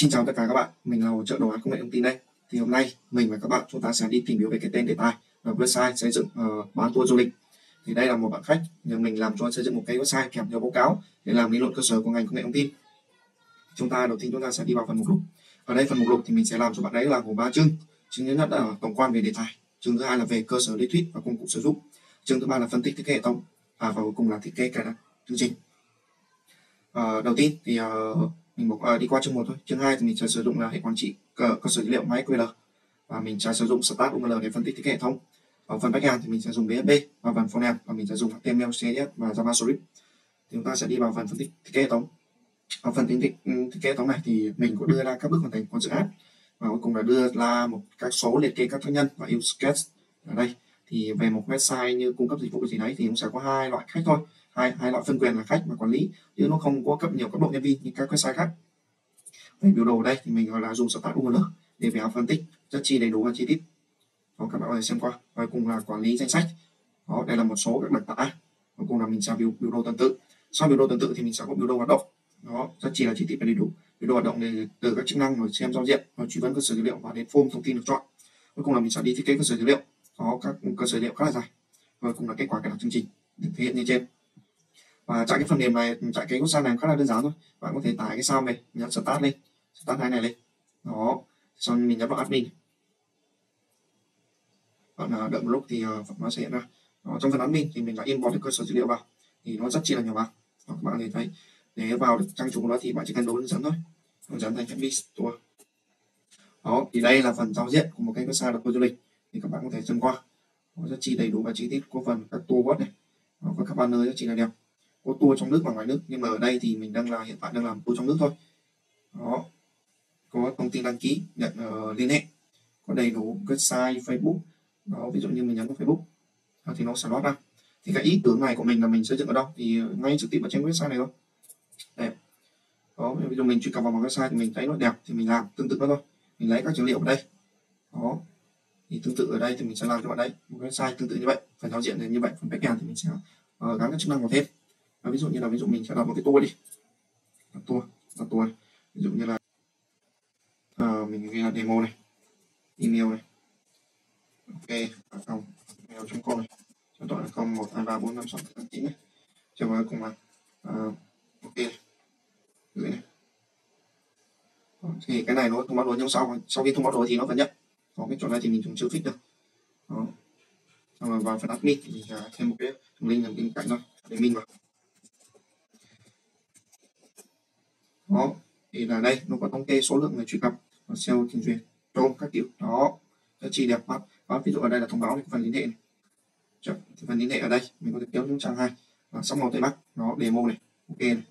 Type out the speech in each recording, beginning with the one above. Xin chào tất cả các bạn, mình là Hỗ Trợ Đồ Án Công nghệ Thông tin đây. Thì hôm nay mình và các bạn chúng ta sẽ đi tìm hiểu về cái tên đề tài và website xây dựng bán tour du lịch. Thì đây là một bạn khách nhờ mình làm cho xây dựng một cái website kèm theo báo cáo để làm lý luận cơ sở của ngành công nghệ thông tin. Đầu tiên chúng ta sẽ đi vào phần mục lục. Ở đây phần mục lục thì mình sẽ làm cho bạn đấy là gồm 3 chương. Chương thứ nhất là tổng quan về đề tài, chương thứ hai là về cơ sở lý thuyết và công cụ sử dụng, chương thứ ba là phân tích thiết kế hệ thống và cuối cùng là thiết kế cài đặt chương trình. Đầu tiên thì mình đi qua chương 1 thôi. Chương 2 thì mình sẽ sử dụng là hệ quản trị cơ sở dữ liệu MySQL và mình sẽ sử dụng StartUML để phân tích cái hệ thống. Ở phần backend thì mình sẽ dùng BFB và phần frontend và mình sẽ dùng HTML, CSS và JavaScript. Thì chúng ta sẽ đi vào phần phân tích cái hệ thống. Ở phần tính thiết kế hệ thống này thì mình cũng đưa ra các bước hoàn thành của dự án và cuối cùng là đưa ra một các số liệt kê các tác nhân và use case. Ở đây thì về một website như cung cấp dịch vụ gì đấy thì cũng sẽ có hai loại khách thôi, hai loại phân quyền là khách và quản lý, chứ nó không có cấp nhiều cấp độ nhân viên như các website khác. Về biểu đồ đây thì mình gọi là dùng StartUML để về phân tích rất chi đầy đủ và chi tiết. Đó, các bạn có thể xem qua. Và cùng là quản lý danh sách. Đó, đây là một số các đặc tả. Và cùng là mình sẽ biểu đồ tuần tự. Sau biểu đồ tuần tự thì mình sẽ có biểu đồ hoạt động. Đó, rất chi là chi tiết và đầy đủ. Biểu đồ hoạt động thì từ các chức năng rồi xem giao diện, rồi truy vấn cơ sở dữ liệu và đến form thông tin được chọn. Cuối cùng là mình sẽ đi thiết kế cơ sở dữ liệu. Có các cơ sở dữ liệu khá là dài. Rồi cùng là kết quả cài đặt chương trình được thể hiện như trên. Và chạy cái phần mềm này, chạy cái website này khá là đơn giản thôi. Bạn có thể tải cái sao về, nhấn start lên, start này lên. Đó, xong mình nhấn vào admin. Bạn đợi một lúc thì nó sẽ hiện ra. Đó, trong phần admin thì mình đã import được cơ sở dữ liệu vào. Thì nó rất chi là nhiều bạn. Đó, các bạn có thể thấy. Để vào được trang chủ của nó thì bạn chỉ cần đối dẫn thôi. Đối dẫn thành FB Store. Đó, thì đây là phần giao diện của một cái website đặt tour du lịch. Thì các bạn có thể xem qua. Nó rất chi đầy đủ và chi tiết, có phần các tour board này. Nó có các banner rất chi là đẹp. Có tour trong nước và ngoài nước, nhưng mà ở đây thì mình hiện tại đang làm tour trong nước thôi. Đó, có thông tin đăng ký, nhận liên hệ, có đầy đủ website, Facebook. Đó, ví dụ như mình nhấn vào Facebook thì nó sẽ lót ra. Thì cái ý tưởng này của mình là mình xây dựng ở đâu thì ngay trực tiếp ở trên website này thôi. Đẹp. Đó, ví dụ mình truy cập vào một website thì mình thấy nó đẹp thì mình làm tương tự đó thôi. Mình lấy các dữ liệu ở đây. Đó, thì tương tự ở đây thì mình sẽ làm cho bạn đấy một website tương tự như vậy, phần giao diện thì như vậy, phần backend thì mình sẽ gắn các chức năng vào thêm. Và ví dụ mình sẽ đặt một cái tour đi, đặt tour ví dụ như là mình ghi là demo này, email này, ok @gmail.com này, số điện thoại 0123456789 này, chờ vào cùng là ok này, gửi này. Thì cái này nó thông báo đối nhau sau khi thông báo đối thì nó cần nhận. Có cái chỗ này thì mình cũng chưa fix được. Đó, xong rồi vào phần admin thì mình thêm một cái link ở bên cạnh thôi để mình vào. Đó, thì là đây nó có thống kê số lượng người truy cập và SEO truyền duyệt trong các kiểu. Đó, rất chi đẹp mắt. Đó, ví dụ ở đây là thông báo này, phần liên hệ này. Thì phần liên hệ ở đây mình có thể kéo xuống trang 2 và sắp màu Tây Bắc. Nó demo này, ok này,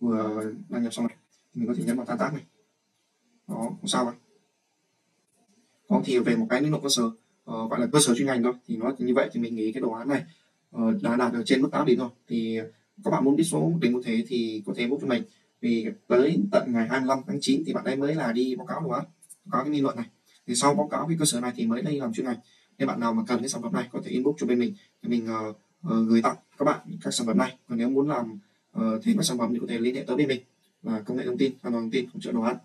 vừa đăng nhập xong này thì mình có thể nhấn vào tan tác này. Đó, không sao vậy. Đó, thì về một cái lý luận cơ sở gọi là cơ sở chuyên ngành thôi thì nó như vậy. Thì mình nghĩ cái đồ án này đã đạt được trên mức 8 điểm thôi. Thì các bạn muốn biết số điểm cụ thể thì có thể book cho mình. Vì tới tận ngày 25 tháng 9 thì bạn ấy mới là đi báo cáo đồ án, báo cáo cái lý luận này. Thì sau báo cáo cái cơ sở này thì mới đây làm chuyên ngành. Nên bạn nào mà cần cái sản phẩm này có thể inbox cho bên mình thì mình gửi tặng các bạn các sản phẩm này. Còn nếu muốn làm thêm các sản phẩm thì có thể liên hệ tới bên mình là công nghệ thông tin, an toàn thông tin, hỗ trợ đồ án.